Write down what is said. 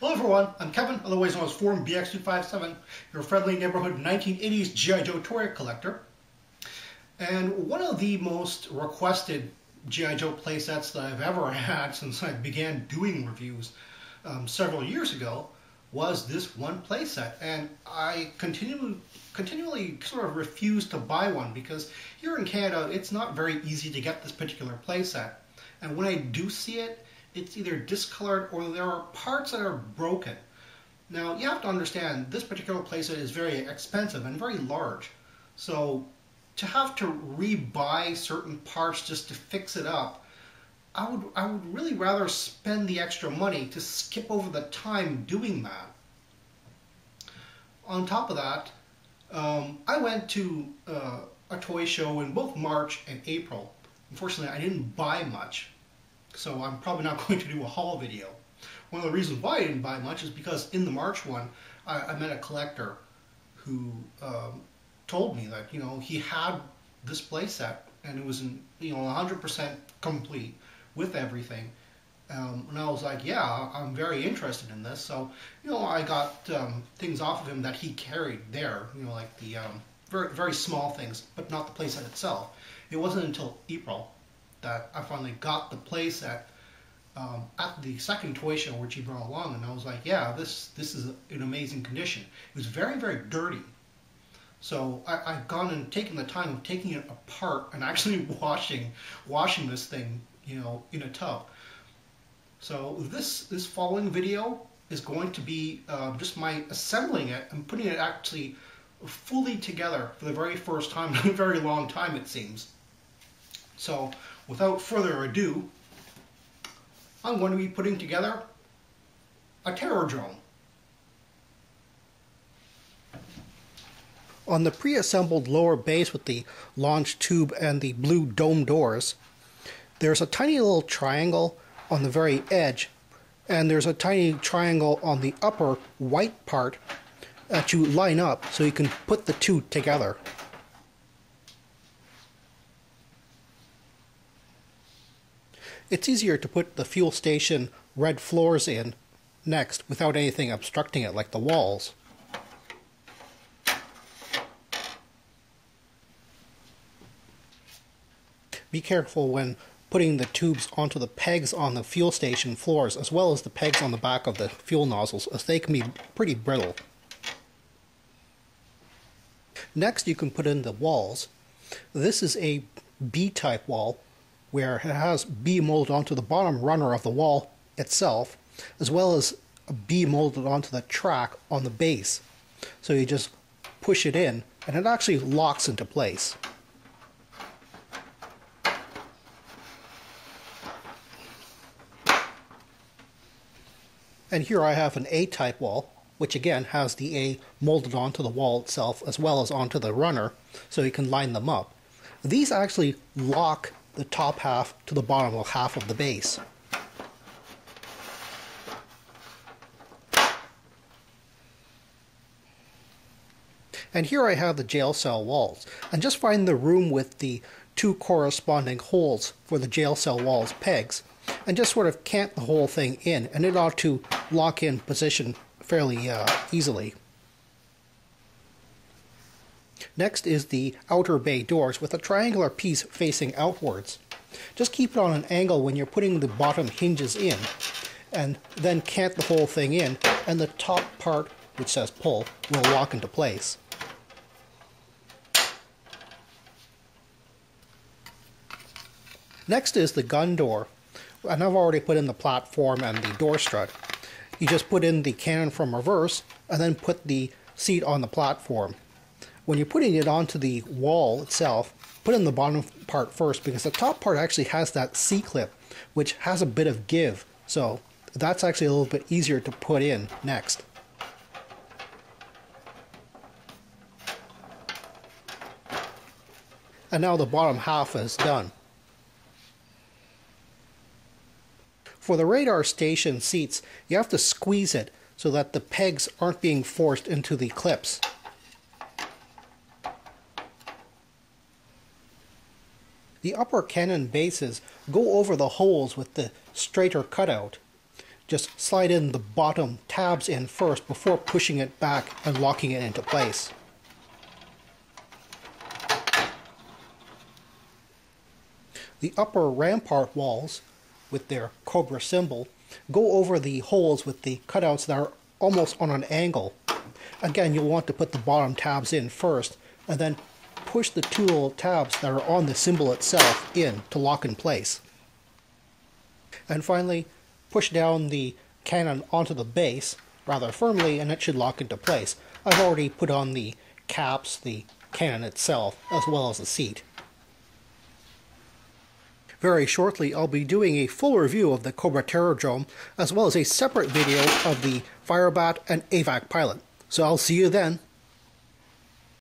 Hello everyone, I'm Kevin, otherwise known as Forum BX257, your friendly neighborhood 1980s G.I. Joe toy collector. And one of the most requested G.I. Joe playsets that I've ever had since I began doing reviews several years ago was this one playset. And I continually sort of refused to buy one because here in Canada it's not very easy to get this particular playset. And when I do see it, it's either discolored or there are parts that are broken. Now, you have to understand, this particular playset is very expensive and very large. So, to have to rebuy certain parts just to fix it up, I would really rather spend the extra money to skip over the time doing that. On top of that, I went to a toy show in both March and April. Unfortunately, I didn't buy much. So I'm probably not going to do a haul video. One of the reasons why I didn't buy much is because in the March one, I met a collector who told me that, you know, he had this playset and it was, you know, 100% complete with everything. And I was like, yeah, I'm very interested in this. So, you know, I got things off of him that he carried there, you know, like the very, very small things, but not the playset itself. It wasn't until April that I finally got the playset at the second toy show, which he brought along, and I was like, yeah, this is in amazing condition. It was very, very dirty. So I've gone and taken the time of taking it apart and actually washing this thing, you know, in a tub. So this following video is going to be just my assembling it and putting it actually fully together for the very first time in a very long time, it seems. So, without further ado, I'm going to be putting together a Terror Drome. On the pre-assembled lower base with the launch tube and the blue dome doors, there's a tiny little triangle on the very edge, and there's a tiny triangle on the upper white part that you line up so you can put the two together. It's easier to put the fuel station red floors in next without anything obstructing it like the walls. Be careful when putting the tubes onto the pegs on the fuel station floors as well as the pegs on the back of the fuel nozzles, as they can be pretty brittle. Next you can put in the walls. This is a B-type wall, where it has B molded onto the bottom runner of the wall itself, as well as a B molded onto the track on the base. So you just push it in, and it actually locks into place. And here I have an A-type wall, which again has the A molded onto the wall itself, as well as onto the runner, so you can line them up. These actually lock the top half to the bottom half of the base. And here I have the jail cell walls, and just find the room with the two corresponding holes for the jail cell walls pegs, and just sort of cant the whole thing in, and it ought to lock in position fairly easily. Next is the outer bay doors with a triangular piece facing outwards. Just keep it on an angle when you're putting the bottom hinges in, and then cant the whole thing in, and the top part, which says pull, will lock into place. Next is the gun door, and I've already put in the platform and the door strut. You just put in the cannon from reverse, and then put the seat on the platform. When you're putting it onto the wall itself, put in the bottom part first, because the top part actually has that C-clip, which has a bit of give, so that's actually a little bit easier to put in next. And now the bottom half is done. For the radar station seats, you have to squeeze it so that the pegs aren't being forced into the clips. The upper cannon bases go over the holes with the straighter cutout. just slide in the bottom tabs in first before pushing it back and locking it into place. The upper rampart walls, with their Cobra symbol, go over the holes with the cutouts that are almost on an angle. Again, you'll want to put the bottom tabs in first, and then push the two little tabs that are on the symbol itself in to lock in place. And finally, push down the cannon onto the base rather firmly, and it should lock into place. I've already put on the caps, the cannon itself, as well as the seat. Very shortly, I'll be doing a full review of the Cobra Terror Drome, as well as a separate video of the Firebat and AVAC pilot. So I'll see you then.